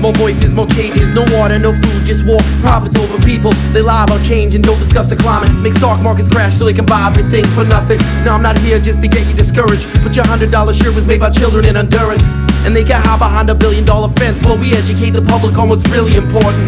more voices, more cages, no water, no food, just war. Profits over people, they lie about change and don't discuss the climate. Make stock markets crash so they can buy everything for nothing. Now I'm not here just to get you discouraged, but your $100 shirt was made by children in Honduras, and they can hide behind a $1 billion fence while we educate the public on what's really important.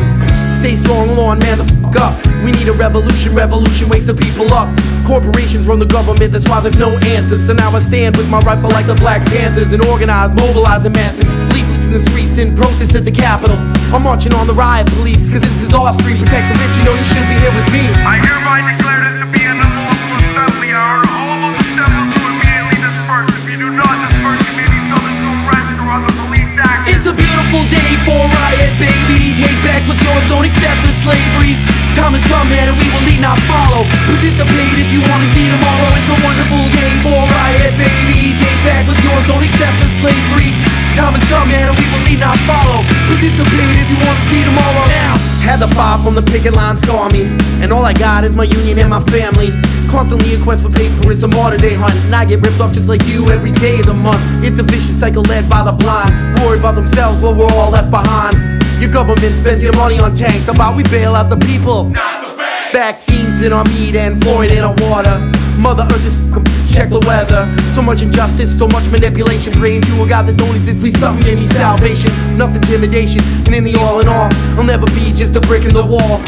Stay strong, lawn man, the fuck up. We need a revolution, revolution wakes the people up. Corporations run the government, that's why there's no answers. So now I stand with my rifle like the Black Panthers and organize, mobilizing masses. Leaflets in the streets and protests at the Capitol. I'm marching on the riot police, cause this is our street. Protect the rich, you know you should be here with me. I hereby declare this to be an unlawful assembly hour. All of the assembled to immediately disperse. If you do not disperse, you may be held into arrest or under police action. It's a beautiful day for a riot, baby. Take back what's yours, don't accept the slavery. Time has come, man, and we will lead, not follow. Participate if you want to see tomorrow. It's a wonderful day for a riot, baby. Take back what's yours, don't accept the slavery. Time has come, man, and we will lead, not follow. Participate if you want to see tomorrow. Now, had the fire from the picket line scar me, and all I got is my union and my family. Constantly a quest for paper, it's a modern day hunt, and I get ripped off just like you every day of the month. It's a vicious cycle led by the blind, worried about themselves while we're all left behind. Your government spends your money on tanks. How about we bail out the people? Not the banks. Vaccines in our meat and fluoride in our water. Mother Earth is f***ing, check the weather. So much injustice, so much manipulation. Praying to a God that don't exist, we something in me salvation. Enough intimidation, and in the all in all, I'll never be just a brick in the wall.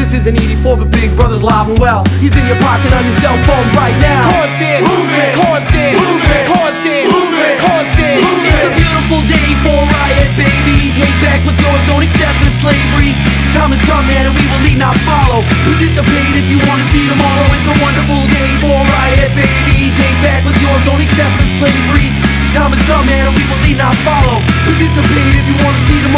This isn't 84, but Big Brother's live and well. He's in your pocket on your cell phone right now. Constant movement, constant movement, constant movement, constant movement. It's a beautiful day for a riot, baby. Take back what's yours, don't accept the slavery. Time has come, man, and we will lead, not follow. Participate if you want to see tomorrow. It's a wonderful day for a riot, baby. Take back what's yours, don't accept the slavery. Time has come, man, and we will lead, not follow. Participate if you want to see tomorrow.